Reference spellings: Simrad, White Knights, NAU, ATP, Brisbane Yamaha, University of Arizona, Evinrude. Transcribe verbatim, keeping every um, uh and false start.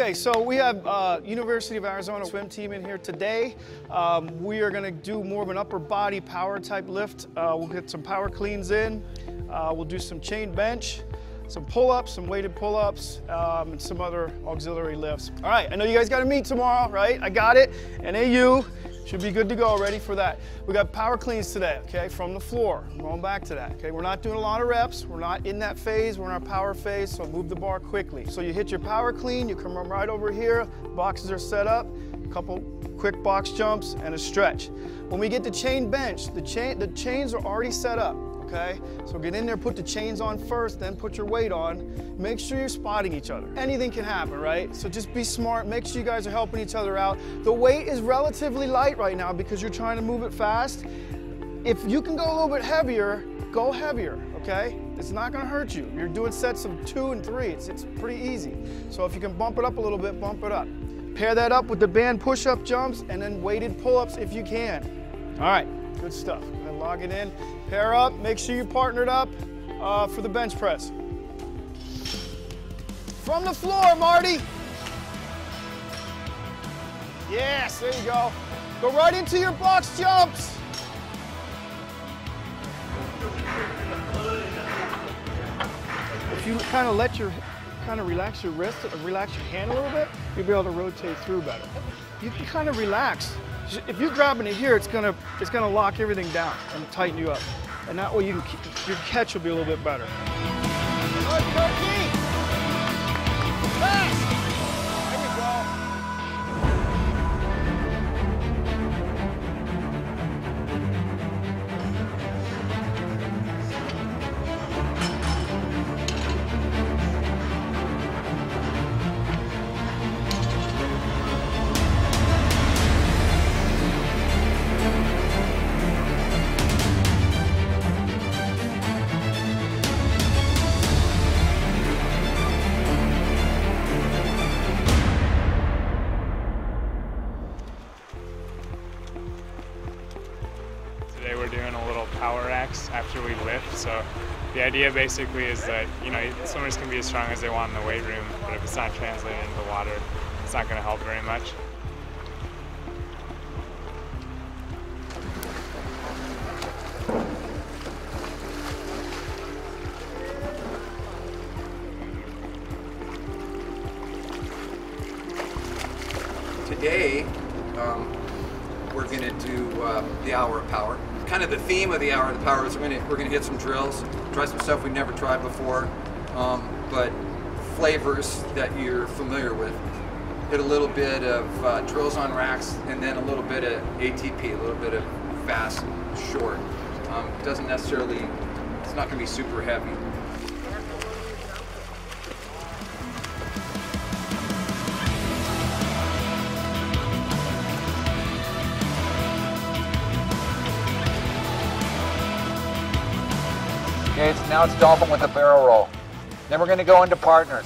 Okay, so we have uh, University of Arizona swim team in here today. Um, we are going to do more of an upper body power type lift. Uh, we'll get some power cleans in. Uh, we'll do some chain bench, some pull-ups, some weighted pull-ups, um, and some other auxiliary lifts. All right, I know you guys got to meet tomorrow, right? I got it. N A U should be good to go, ready for that. We got power cleans today, okay, from the floor. I'm going back to that, okay? We're not doing a lot of reps. We're not in that phase. We're in our power phase, so move the bar quickly. So you hit your power clean, you come right over here, boxes are set up, a couple quick box jumps, and a stretch. When we get to chain bench, the, chain, the chains are already set up. Okay, so get in there, put the chains on first, then put your weight on. Make sure you're spotting each other. Anything can happen, right? So just be smart, make sure you guys are helping each other out. The weight is relatively light right now because you're trying to move it fast. If you can go a little bit heavier, go heavier, okay? It's not gonna hurt you. You're doing sets of two and three, it's, it's pretty easy. So if you can bump it up a little bit, bump it up. Pair that up with the band push-up jumps and then weighted pull-ups if you can. All right, good stuff. Log it in, pair up, make sure you partnered up uh, for the bench press. From the floor, Marty. Yes, there you go. Go right into your box jumps. If you kind of let your, kind of relax your wrist, relax your hand a little bit, you'll be able to rotate through better. You can kind of relax. If you're grabbing it here, it's gonna it's gonna lock everything down and tighten you up, and that way you can, your catch will be a little bit better. Good, Turkey. Fast. There you after we lift. So the idea basically is that, you know, swimmers can be as strong as they want in the weight room, but if it's not translated into the water, it's not going to help very much. Today, um, we're going to do uh, the hour of power. Kind of the theme of the hour of the power is we're gonna, we're gonna hit some drills, try some stuff we've never tried before, um, but flavors that you're familiar with. Hit a little bit of uh, drills on racks, and then a little bit of A T P, a little bit of fast, short. Um, doesn't necessarily, it's not gonna be super heavy. Okay, so now it's dolphin with a barrel roll. Then we're going to go into partners.